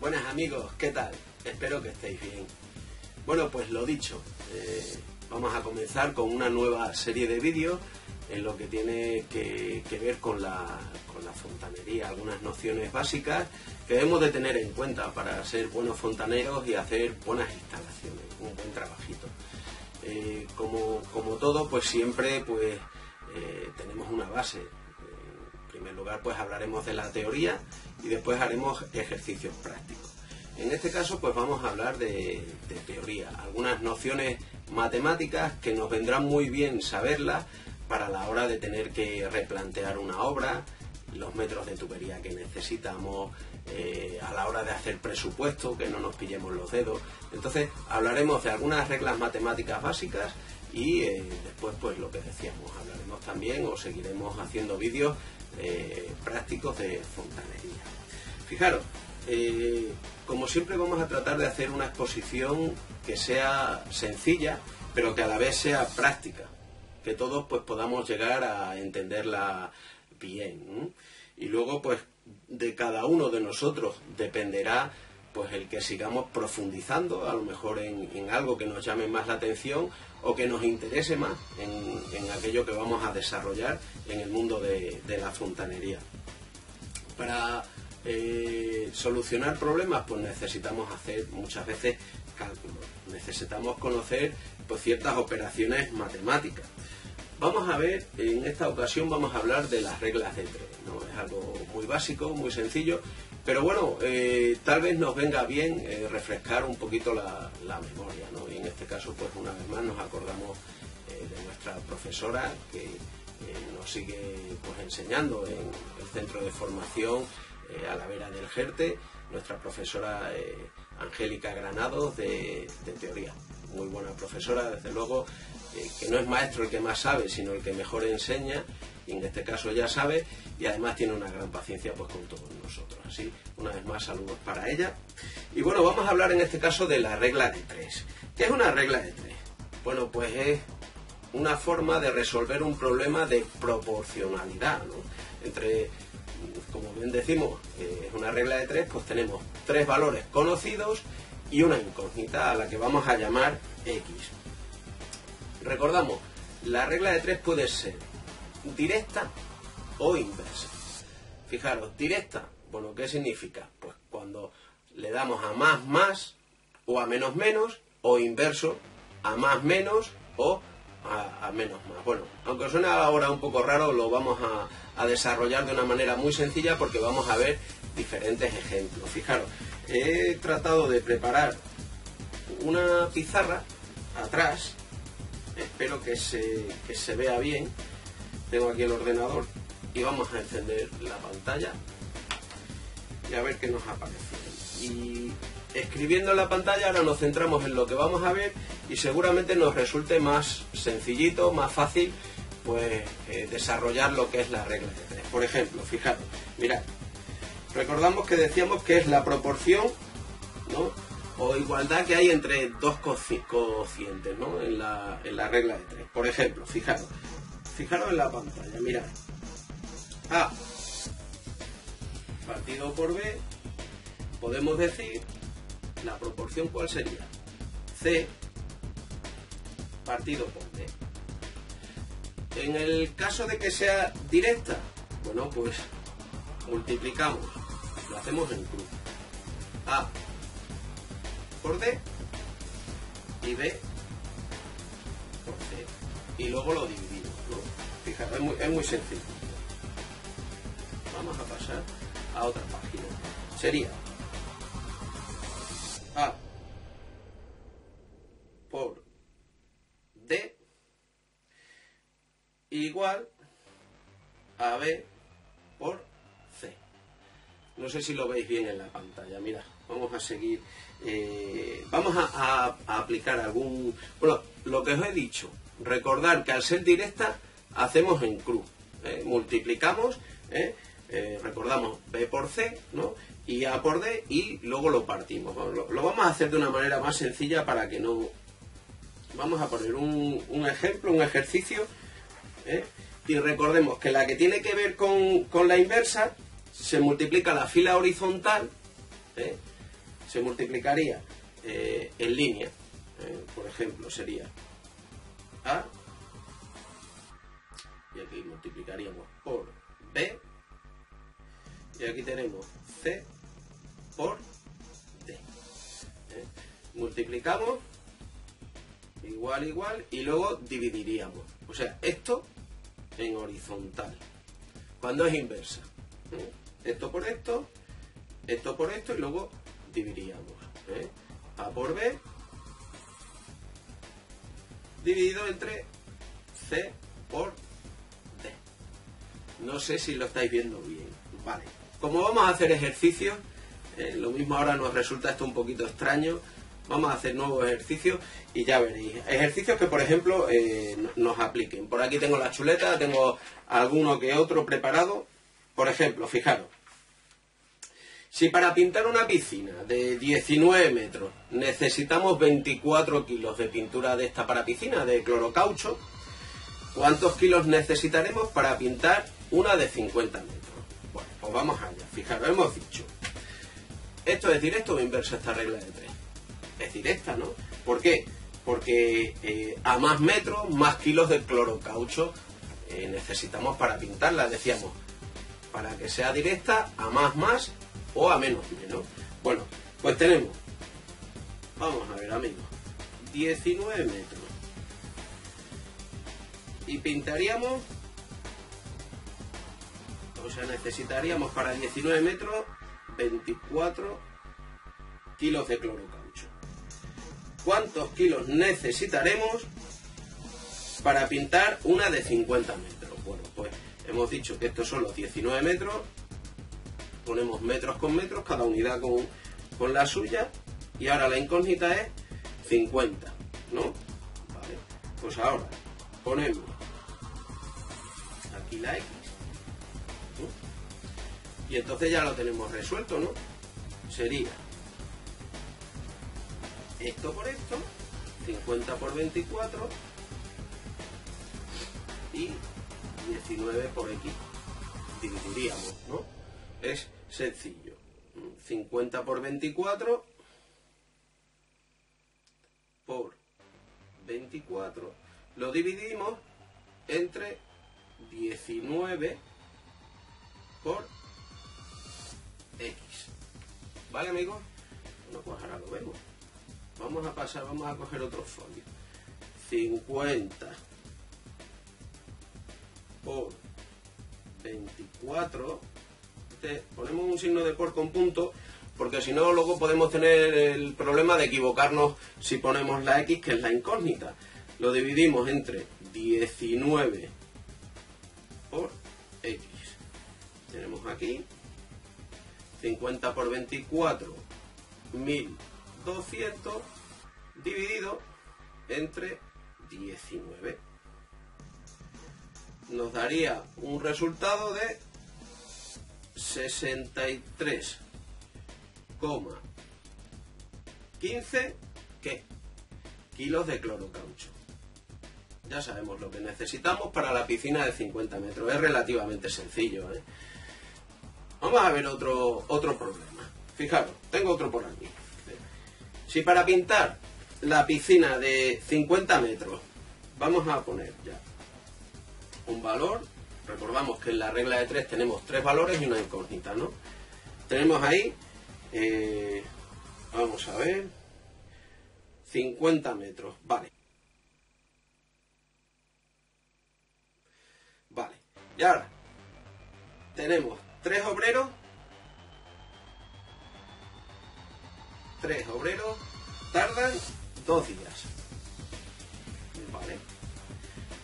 Buenas amigos, ¿qué tal? Espero que estéis bien. Bueno, pues lo dicho, vamos a comenzar con una nueva serie de vídeos en lo que tiene que ver con la fontanería, algunas nociones básicas que debemos de tener en cuenta para ser buenos fontaneros y hacer buenas instalaciones, un buen trabajito. Como todo, pues siempre pues tenemos una base. En primer lugar, pues hablaremos de la teoría y después haremos ejercicios prácticos. En este caso, pues vamos a hablar de teoría, algunas nociones matemáticas que nos vendrán muy bien saberlas para la hora de tener que replantear una obra, los metros de tubería que necesitamos, a la hora de hacer presupuesto, que no nos pillemos los dedos. Entonces, hablaremos de algunas reglas matemáticas básicas y después, pues lo que decíamos, hablaremos también o seguiremos haciendo vídeos prácticos de fontanería. Fijaros, como siempre vamos a tratar de hacer una exposición que sea sencilla, pero que a la vez sea práctica, que todos pues podamos llegar a entenderla bien. Y luego pues de cada uno de nosotros dependerá pues el que sigamos profundizando, a lo mejor en algo que nos llame más la atención o que nos interese más en aquello que vamos a desarrollar en el mundo de la fontanería. Para solucionar problemas pues necesitamos hacer muchas veces cálculos, necesitamos conocer pues ciertas operaciones matemáticas. Vamos a ver, en esta ocasión vamos a hablar de las reglas de 3, ¿no? Es algo muy básico, muy sencillo, pero bueno, tal vez nos venga bien refrescar un poquito la memoria, ¿no? Y en este caso, pues una vez más nos acordamos de nuestra profesora que nos sigue pues enseñando en el centro de formación a la vera del Jerte, nuestra profesora Angélica Granados de teoría. Muy buena profesora, desde luego, que no es maestro el que más sabe, sino el que mejor enseña, y en este caso ya sabe, y además tiene una gran paciencia pues con todos nosotros. Así, una vez más, saludos para ella. Y bueno, vamos a hablar en este caso de la regla de 3. ¿Qué es una regla de 3? Bueno, pues es una forma de resolver un problema de proporcionalidad, ¿no? Como bien decimos, es una regla de 3, pues tenemos tres valores conocidos y una incógnita a la que vamos a llamar X. Recordamos, la regla de 3 puede ser directa o inversa. Fijaros, directa, bueno, ¿qué significa? Pues cuando le damos a más más o a menos menos, o inverso, a más menos o a menos más. Bueno, aunque suene ahora un poco raro, lo vamos a desarrollar de una manera muy sencilla porque vamos a ver diferentes ejemplos. Fijaros, he tratado de preparar una pizarra atrás, espero que se vea bien. Tengo aquí el ordenador y vamos a encender la pantalla y a ver qué nos aparece. Y escribiendo en la pantalla ahora nos centramos en lo que vamos a ver y seguramente nos resulte más sencillito, más fácil pues desarrollar lo que es la regla de 3. Por ejemplo, fijaros, mirad. Recordamos que decíamos que es la proporción, ¿no?, o igualdad que hay entre dos cocientes, ¿no?, en la regla de 3. Por ejemplo, fijaros en la pantalla, mirad. A partido por B, podemos decir, ¿la proporción cuál sería? C partido por D. En el caso de que sea directa, bueno, pues multiplicamos, lo hacemos en cruz, A por D y B por C, y luego lo dividimos, ¿no? Fijaros, es muy sencillo. Vamos a pasar a otra página. Sería A por D igual a B por C. No sé si lo veis bien en la pantalla. Mira, vamos a seguir, vamos a aplicar algún... Bueno, lo que os he dicho, recordar que al ser directa hacemos en cruz, multiplicamos, recordamos B por C, ¿no?, y A por D, y luego lo partimos. Lo vamos a hacer de una manera más sencilla para que no... Vamos a poner un ejemplo, un ejercicio, y recordemos que la que tiene que ver con la inversa se multiplica la fila horizontal, se multiplicaría en línea, por ejemplo, sería A, y aquí multiplicaríamos por B, y aquí tenemos C por D. Multiplicamos, igual, igual, y luego dividiríamos. O sea, esto en horizontal, cuando es inversa. Esto por esto, esto por esto, y luego dividiríamos. A por B, dividido entre C por D. No sé si lo estáis viendo bien. Vale. Como vamos a hacer ejercicios, lo mismo ahora nos resulta esto un poquito extraño. Vamos a hacer nuevos ejercicios y ya veréis. Ejercicios que, por ejemplo, nos apliquen. Por aquí tengo la chuleta, tengo alguno que otro preparado. Por ejemplo, fijaros. Si para pintar una piscina de 19 metros necesitamos 24 kilos de pintura de esta para piscina, de clorocaucho, ¿cuántos kilos necesitaremos para pintar una de 50 metros? Bueno, pues vamos allá. Fijaros, hemos dicho, esto es directo o inverso a esta regla de 3. Es directa, ¿no? ¿Por qué? Porque a más metros, más kilos de clorocaucho necesitamos para pintarla. Decíamos, para que sea directa, a más o a menos. Bueno, pues tenemos, vamos a ver, amigos, 19 metros. Y pintaríamos, o sea, necesitaríamos para 19 metros 24 kilos de clorocaucho. ¿Cuántos kilos necesitaremos para pintar una de 50 metros? Bueno, pues hemos dicho que estos son los 19 metros. Ponemos metros con metros, cada unidad con la suya. Y ahora la incógnita es 50, ¿no? Vale, pues ahora ponemos aquí la X, ¿no? Y entonces ya lo tenemos resuelto, ¿no? Sería esto por esto, 50 por 24 y 19 por X. Dividiríamos, ¿no? Es sencillo. 50 por 24 por 24 lo dividimos entre 19 por X. ¿Vale, amigos? Bueno, pues ahora lo vemos. Vamos a pasar, vamos a coger otro folio. 50 por 24. Ponemos un signo de por con punto, porque si no luego podemos tener el problema de equivocarnos si ponemos la X, que es la incógnita. Lo dividimos entre 19 por X. Tenemos aquí 50 por 24, 1200, dividido entre 19. Nos daría un resultado de 63,15 ¿qué? Kilos de clorocaucho. Ya sabemos lo que necesitamos para la piscina de 50 metros. Es relativamente sencillo, ¿eh? Vamos a ver otro problema. Fijaros, tengo otro por aquí. Si para pintar la piscina de 50 metros vamos a poner ya un valor, recordamos que en la regla de 3 tenemos 3 valores y una incógnita, ¿no? Tenemos ahí, vamos a ver, 50 metros, vale. Vale, y ahora tenemos 3 obreros. 3 obreros tardan 2 días. Vale.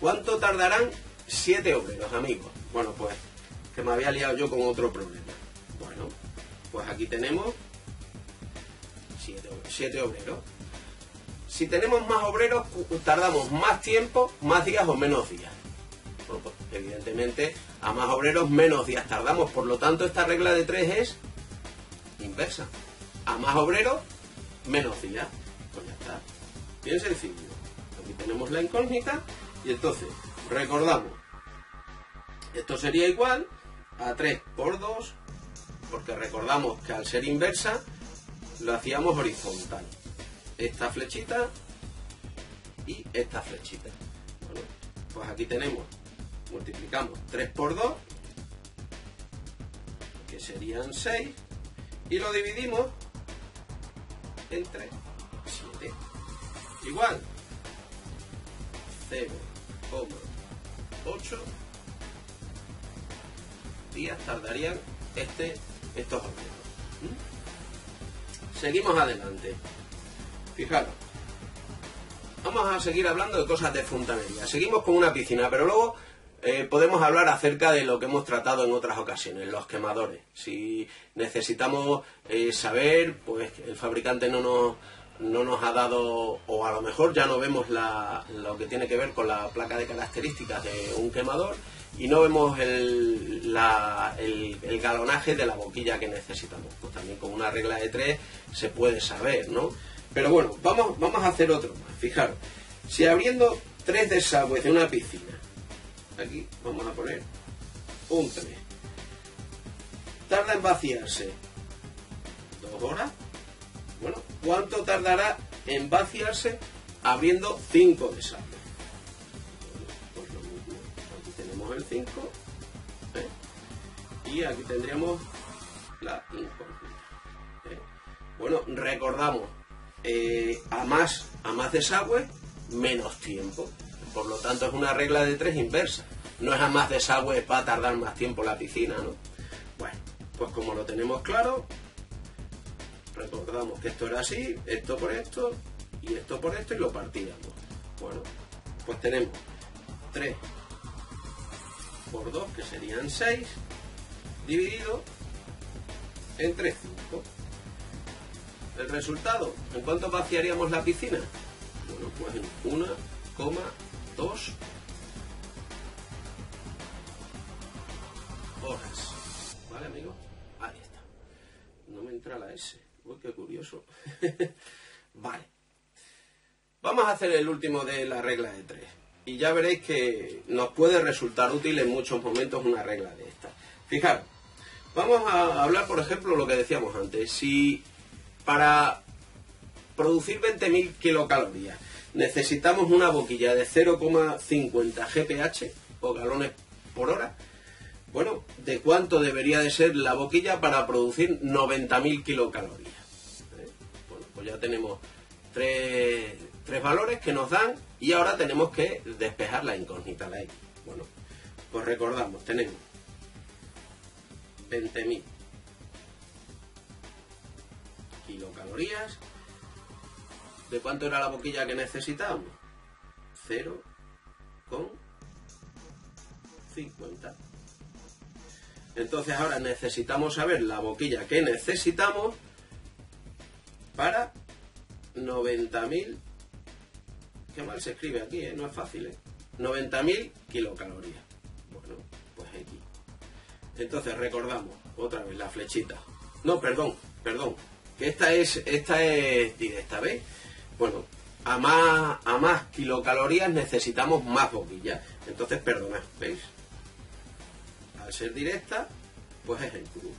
¿Cuánto tardarán 7 obreros, amigos? Bueno, pues que me había liado yo con otro problema. Bueno, pues aquí tenemos 7 obreros. Si tenemos más obreros, tardamos más tiempo, más días o menos días. Bueno, pues evidentemente a más obreros, menos días tardamos. Por lo tanto, esta regla de 3 es inversa. A más obreros, menos días. Pues ya está. Bien sencillo. Aquí tenemos la incógnita y entonces recordamos, esto sería igual a 3 por 2, porque recordamos que al ser inversa lo hacíamos horizontal. Esta flechita y esta flechita. Bueno, pues aquí tenemos, multiplicamos 3 por 2, que serían 6, y lo dividimos entre 7. Igual, 0,8 días tardarían estos objetos. Seguimos adelante. Fijaros, vamos a seguir hablando de cosas de fontanería. Seguimos con una piscina, pero luego podemos hablar acerca de lo que hemos tratado en otras ocasiones, los quemadores. Si necesitamos saber, pues el fabricante no nos ha dado, o a lo mejor ya no vemos lo que tiene que ver con la placa de características de un quemador y no vemos el galonaje de la boquilla que necesitamos. Pues también con una regla de 3 se puede saber, ¿no? Pero bueno, vamos a hacer otro más. Fijaros, si abriendo 3 desagües de una piscina, aquí vamos a poner un 3, tarda en vaciarse 2 horas, bueno, ¿cuánto tardará en vaciarse abriendo 5 desagües? Pues lo mismo, aquí tenemos el 5, ¿eh? Y aquí tendríamos la incógnita, ¿eh? Bueno, recordamos, a más desagüe, menos tiempo. Por lo tanto, es una regla de 3 inversa. No es a más desagüe va a tardar más tiempo la piscina, ¿no? Bueno, pues como lo tenemos claro, recordamos que esto era así, esto por esto, y lo partíamos. Bueno, pues tenemos 3 por 2, que serían 6, dividido entre 5. El resultado, ¿en cuánto vaciaríamos la piscina? Bueno, pues en 1,2 horas. ¿Vale, amigos? Ahí está. No me entra la S. Uy, qué curioso. Vale. Vamos a hacer el último de la regla de 3. Y ya veréis que nos puede resultar útil en muchos momentos una regla de esta. Fijaros. Vamos a hablar, por ejemplo, lo que decíamos antes. Si para producir 20.000 kilocalorías necesitamos una boquilla de 0,50 gph o galones por hora, bueno, ¿de cuánto debería de ser la boquilla para producir 90.000 kilocalorías? Bueno, pues ya tenemos tres valores que nos dan y ahora tenemos que despejar la incógnita, la X. Bueno, pues recordamos, tenemos 20.000 kilocalorías. ¿De cuánto era la boquilla que necesitábamos? 0,50. Entonces ahora necesitamos saber la boquilla que necesitamos para 90.000. Qué mal se escribe aquí, no es fácil, 90.000 kilocalorías. Bueno, pues X. Entonces recordamos otra vez la flechita. No, perdón. Esta es directa, ¿veis? Bueno, a más kilocalorías necesitamos más boquillas. Entonces, perdonad, ¿veis? Al ser directa, pues es en cruz.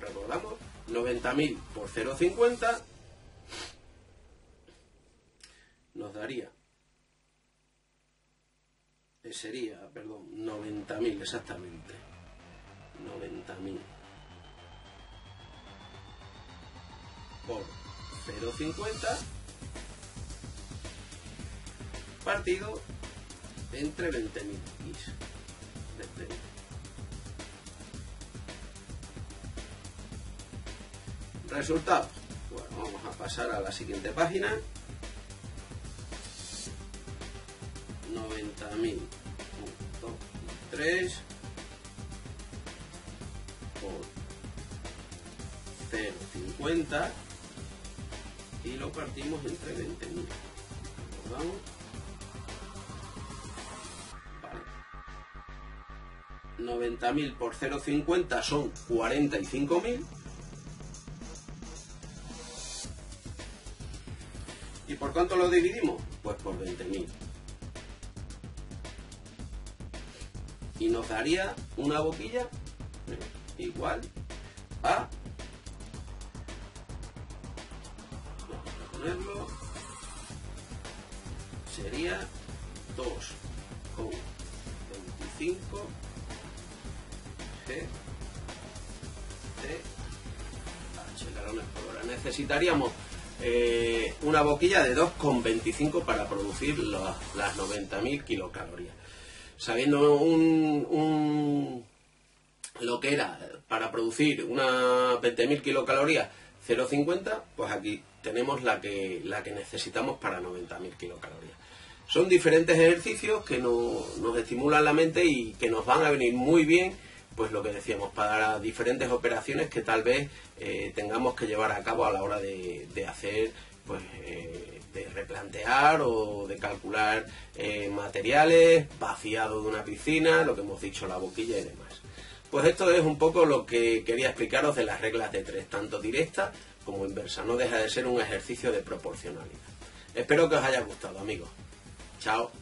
Recordamos, 90.000 por 0,50 nos daría, sería, perdón, 90.000 exactamente. 90.000. por 0,50 partido entre 20.000 x. Resultado. Bueno, vamos a pasar a la siguiente página. 90.000 3 por 0,50 y lo partimos entre 20.000. Vamos. Vale. 90.000 por 0,50 son 45.000. ¿Y por cuánto lo dividimos? Pues por 20.000. Y nos daría una boquilla igual a ponerlo sería 2,25 GTH, galones por hora. Necesitaríamos una boquilla de 2,25 para producir las 90.000 kilocalorías. Sabiendo lo que era para producir unas 20.000 kilocalorías 0,50, pues aquí tenemos la que necesitamos para 90.000 kilocalorías. Son diferentes ejercicios que nos estimulan la mente y que nos van a venir muy bien, pues lo que decíamos, para diferentes operaciones que tal vez tengamos que llevar a cabo a la hora de hacer, pues de replantear o de calcular materiales, vaciado de una piscina, lo que hemos dicho, la boquilla y demás. Pues esto es un poco lo que quería explicaros de las reglas de 3, tanto directa como inversa. No deja de ser un ejercicio de proporcionalidad. Espero que os haya gustado, amigos. Chao.